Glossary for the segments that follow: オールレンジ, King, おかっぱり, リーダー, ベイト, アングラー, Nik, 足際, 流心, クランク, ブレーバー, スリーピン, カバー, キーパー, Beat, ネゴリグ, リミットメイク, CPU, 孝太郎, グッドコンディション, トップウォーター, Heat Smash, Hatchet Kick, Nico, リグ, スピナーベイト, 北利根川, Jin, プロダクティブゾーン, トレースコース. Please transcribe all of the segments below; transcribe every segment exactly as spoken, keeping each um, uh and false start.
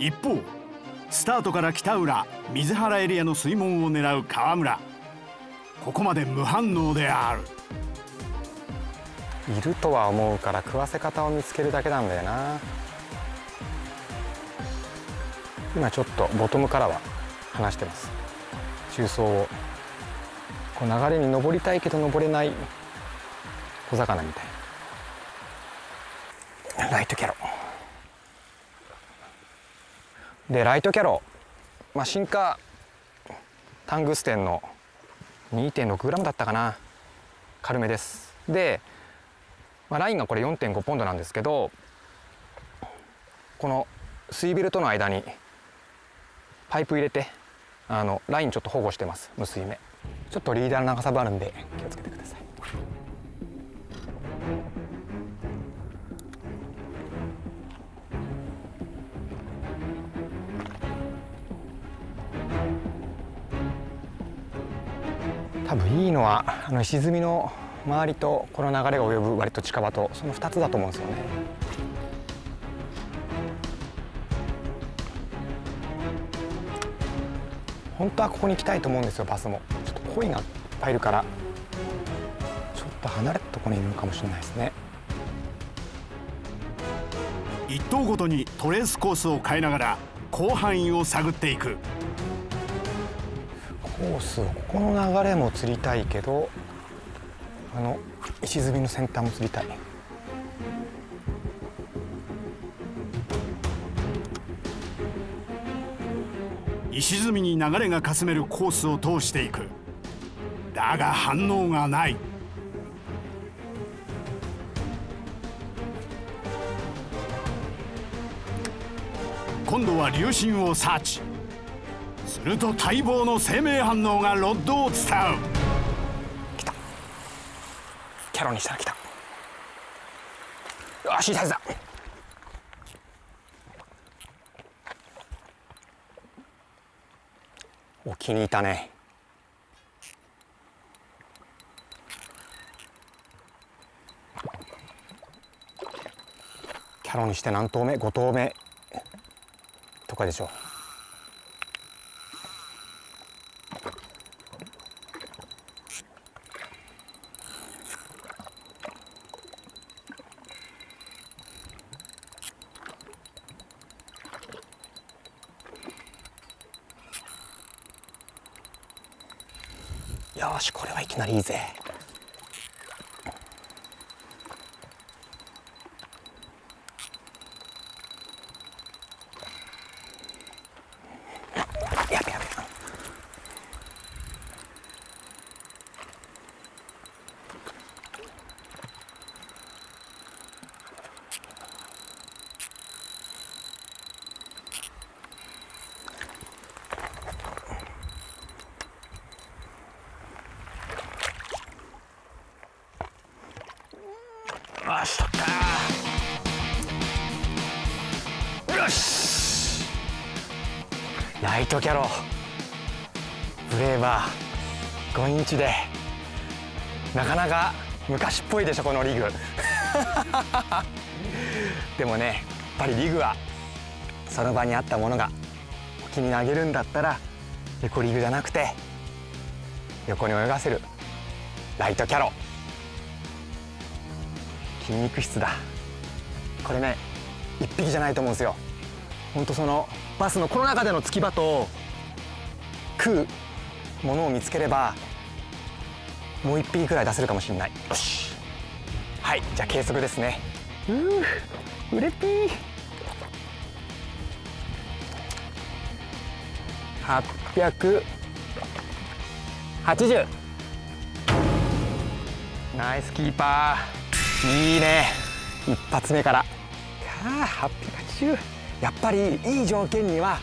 一方スタートから北浦水原エリアの水門を狙う川村、ここまで無反応である。いるとは思うから食わせ方を見つけるだけなんだよな。今ちょっとボトムからは離してます。中層をこう流れに登りたいけど登れない小魚みたいな。ライトキャロでライトキャロ、まあ、進化タングステンの にてんろくグラム だったかな、軽めです。で、まあ、ラインがこれ よんてんごポンドなんですけど、この水ベルとの間にパイプ入れてあのラインちょっと保護してます。結び目ちょっとリーダーの長さもあるんで気をつけてください。多分いいのはあの石積みの周りとこの流れが及ぶ割と近場と、そのふたつだと思うんですよね。本当はここに行きたいと思うんですよ。パスもちょっとコイがいっぱいいるからちょっと離れたところにいるかもしれないですね。いっ投ごとにトレースコースを変えながら広範囲を探っていく。コースをここの流れも釣りたいけど、あの石積みの先端も釣りたい。石積みに流れがかすめるコースを通していく。だが反応がない。今度は流心をサーチすると、待望の生命反応がロッドを伝う。来た、キャロにしたら来た。よし、いいサイズだ。お、気に入ったね。キャロにして何投目 ?ご 投目とかでしょう。よし、これはいきなりいいぜ。やべやべ。よし、取った。よし、ライトキャロブレーバーごインチで、なかなか昔っぽいでしょこのリグでもね、やっぱりリグはその場にあったものが沖に投げるんだったら、横リグじゃなくて横に泳がせるライトキャロ、筋肉質だ。これね、いっぴきじゃないと思うんですよ。ほんとそのバスのこの中でのつき場と食うものを見つければ、もういっぴきくらい出せるかもしれない。よし、はい、じゃあ計測ですね。うー、うれっぴー。はっぴゃくはちじゅう。ナイスキーパー。いいね、一発目から。はっぴゃくはちじゅう、やっぱりいい条件には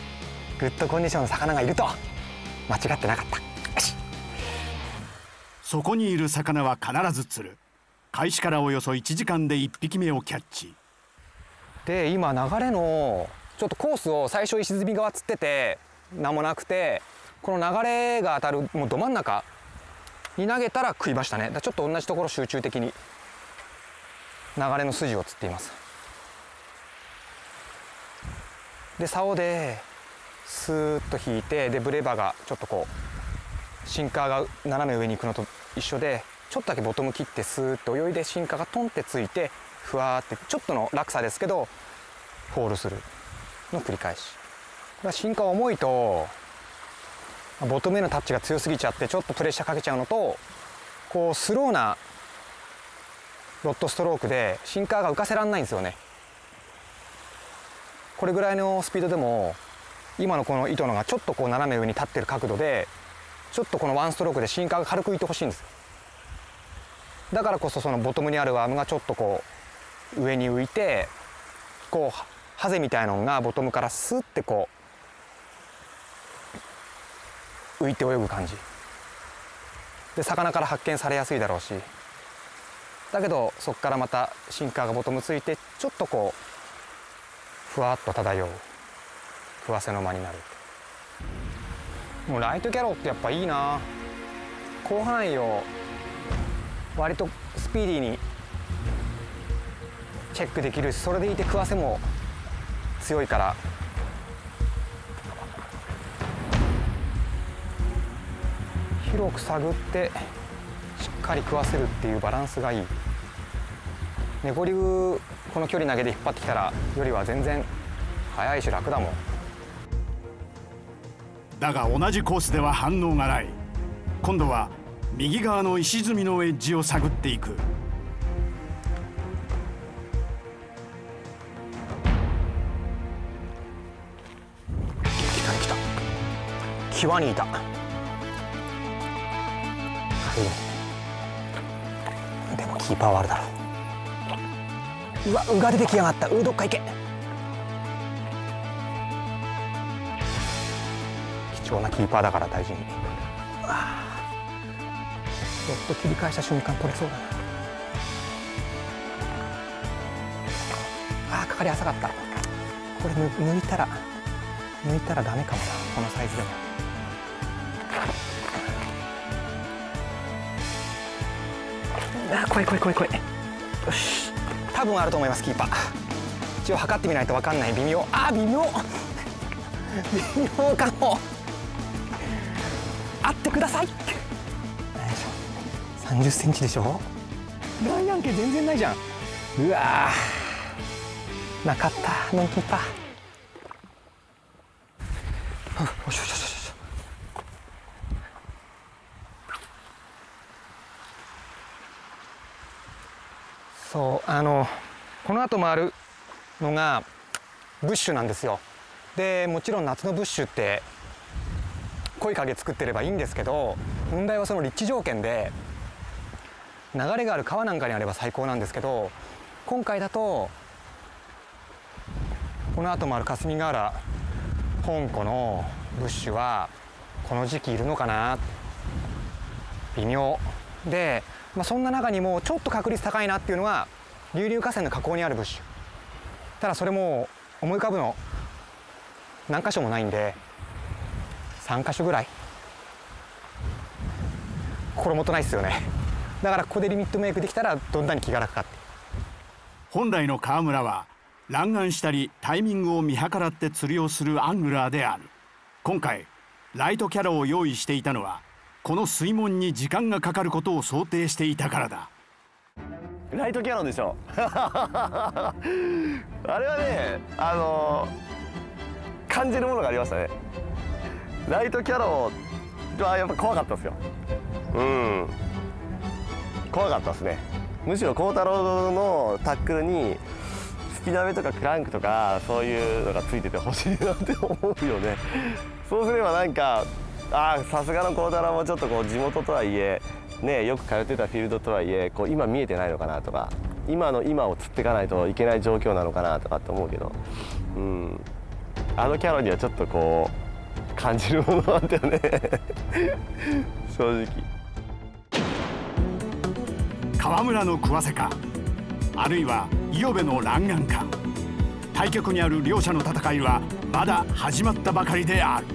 グッドコンディションの魚がいると間違ってなかった。よし、そこにいる魚は必ず釣る。開始からおよそいちじかんでいっぴきめをキャッチ。で、今流れのちょっとコースを最初石積み側釣ってて何もなくて、この流れが当たるもうど真ん中に投げたら食いましたね。だ、ちょっと同じところ集中的に流れの筋を釣っています。で竿でスーッと引いて、でブレバーがちょっとこうシンカーが斜め上に行くのと一緒でちょっとだけボトム切ってスーッと泳いでシンカーがトンってついてふわーってちょっとの落差ですけどフォールするの繰り返し。シンカー重いとボトムへのタッチが強すぎちゃってちょっとプレッシャーかけちゃうのと、こうスローなロッドストロークでシンカーが浮かせられないんですよね。これぐらいのスピードでも今のこの糸のがちょっとこう斜め上に立ってる角度でちょっとこのワンストロークでシンカーが軽く浮いてほしいんです。だからこそそのボトムにあるワームがちょっとこう上に浮いてこうハゼみたいなのがボトムからスッてこう浮いて泳ぐ感じで魚から発見されやすいだろうし、だけどそこからまたシンカーがボトムついてちょっとこうふわっと漂うふわせの間になる。もうライトキャロってやっぱいいな。広範囲を割とスピーディーにチェックできるし、それでいて食わせも強いから、広く探ってしっかり食わせるっていうバランスがいい。ネゴリグこの距離投げで引っ張ってきたらよりは全然速いし楽だもん。だが同じコースでは反応がない。今度は右側の石積みのエッジを探っていく。際にいた。でもキーパーはあるだろう。うわ、うが出てきやがった。うどっか行け。貴重なキーパーだから大事に。うわちょっと切り返した瞬間取れそうだな。あー、かかり浅かった。これ抜いたら抜いたらダメかもな、このサイズでも。ああ、怖い怖い怖い怖い。よし、多分あると思いますキーパー。一応測ってみないと分かんない。微妙。ああ、微妙微妙かも。あってください。よいしょ、さんじゅっセンチでしょ。ライアン系全然ないじゃん。うわー、なかった。ノンキーパー。よしよしよしよし。そう、あのこの後回るのがブッシュなんですよ。でもちろん夏のブッシュって濃い影作ってればいいんですけど、問題はその立地条件で流れがある川なんかにあれば最高なんですけど、今回だとこの後回る霞ヶ浦香港のブッシュはこの時期いるのかな、微妙で、まあ、そんな中にもちょっと確率高いなっていうのは流々河川の河口にあるブッシュ。ただそれも思い浮かぶの何箇所もないんでさんかしょぐらい心もとないですよね。だからここでリミットメイクできたらどんなに気が楽かって。本来の川村は乱眼したりタイミングを見計らって釣りをするアングラーである。今回ライトキャロを用意していたのはこの水門に時間がかかることを想定していたからだ。ライトキャロでしょあれはね、あのー、感じるものがありましたね。ライトキャロはやっぱ怖かったですよ。うん、怖かったですね。むしろ孝太郎のタックルに引き鍋とかクランクとかそういうのがついててほしいなって思うよね。そうすればなんか、あ、さすがの孝太郎もちょっとこう地元とはいえね、よく通ってたフィールドとはいえこう今見えてないのかなとか、今の今を釣っていかないといけない状況なのかなとかって思うけど、うん、あのキャロにはちょっとこう感じるものがあったよね正直。川村の食わせか、あるいは伊予部の乱眼か、対局にある両者の戦いはまだ始まったばかりである。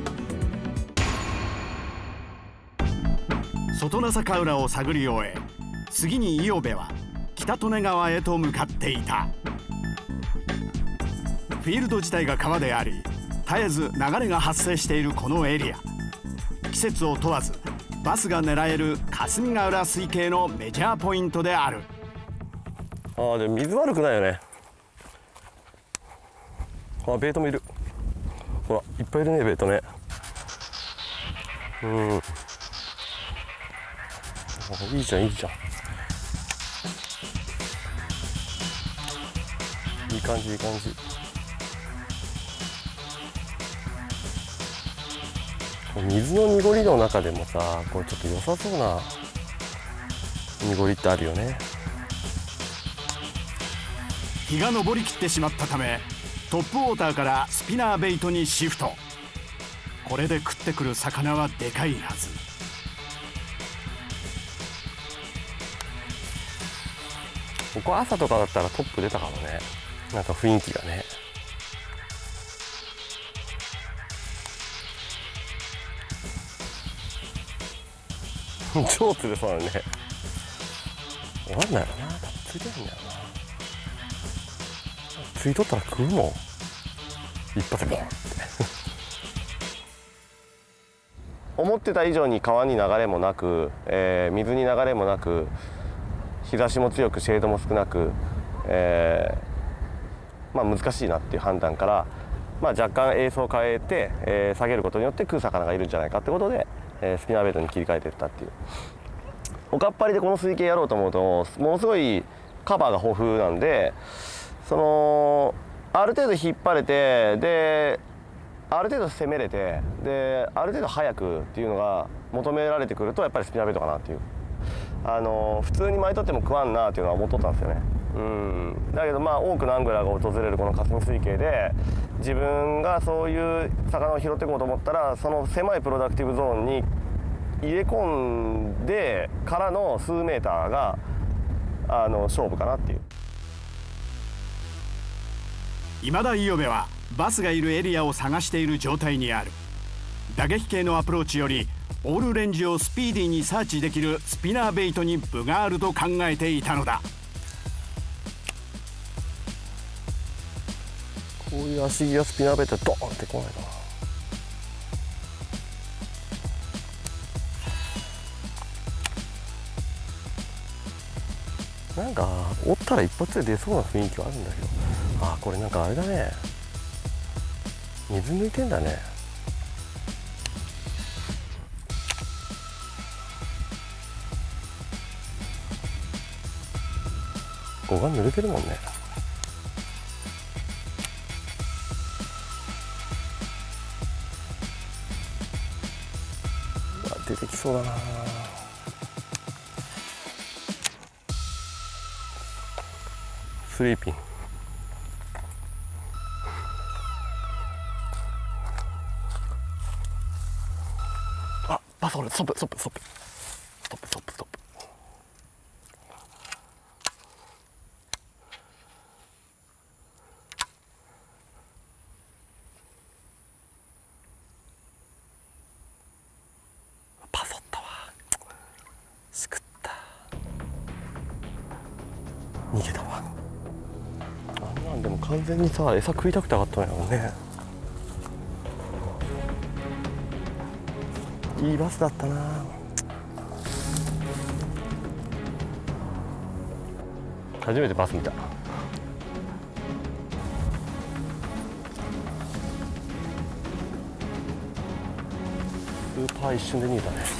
外名坂浦を探り終え、次に伊予部は北利根川へと向かっていた。フィールド自体が川であり、絶えず流れが発生しているこのエリア、季節を問わずバスが狙える霞ヶ浦水系のメジャーポイントである。ああ、でも水悪くないよね。あ、ベイトもいる。ほら、いっぱいいるね、ベイトね。うん、あ、いいじゃんいいじゃん、いい感じいい感じ。水の濁りの中でもさ、これちょっと良さそうな濁りってあるよね。日が昇りきってしまったため、トップウォーターからスピナーベイトにシフト。これで食ってくる魚はでかいはず。ここ朝とかだったらトップ出たかもね。なんか雰囲気がね。超釣れそうだね。終わんないよな、釣れないんだよな。釣り取ったら食うもん、一発でボンって思ってた以上に川に流れもなく、えー、水に流れもなく、日差しも強くシェードも少なく、えー、まあ難しいなっていう判断から、まあ、若干エースを変えて、えー、下げることによって食う魚がいるんじゃないかってことで、えー、スピナーベイトに切り替えていったっていう。おかっぱりでこの水系やろうと思うと、ものすごいカバーが豊富なんで、そのある程度引っ張れて、である程度攻めれて、である程度早くっていうのが求められてくると、やっぱりスピナーベイトかなっていう。あのー、普通に巻いとっても食わんなっていうのは思っとったんですよね。うん、だけどまあ多くのアングラーが訪れるこの霞水系で、自分がそういう魚を拾っていこうと思ったら、その狭いプロダクティブゾーンに入れ込んでからの数メーターがあの勝負かなっていう。今田五百部はバスがいるエリアを探している状態にある。打撃系のアプローチよりオールレンジをスピーディーにサーチできるスピナーベイトに分があると考えていたのだ。こういう足際スピナーベイトドーンってこないかな。なんか折ったら一発で出そうな雰囲気はあるんだけど、あ、これなんかあれだね、水抜いてんだね。ここが濡れてるもんね。うわ、出てきそうだな。スリーピン。あ、バス、俺ストップストップストップストップストップストップ。パソったわ。すくった。逃げたわ。でも完全にさ、餌食いたくて上がったんやもんね。いいバスだったな。初めてバス見た。スーパー一瞬で逃げたね。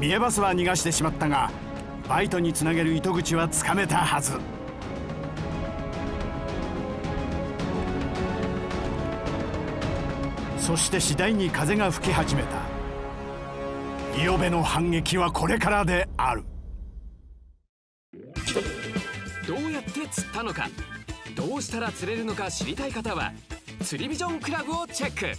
三重バスは逃がしてしまったが、バイトにつなげる糸口はつかめたはず。そして次第に風が吹き始めた。五百部の反撃はこれからである。どうやって釣ったのか、どうしたら釣れるのか知りたい方は釣りビジョンクラブをチェック。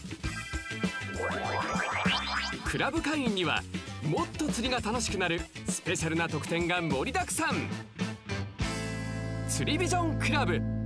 クラブ会員にはもっと釣りが楽しくなるスペシャルな特典が盛りだくさん。釣りビジョンクラブ。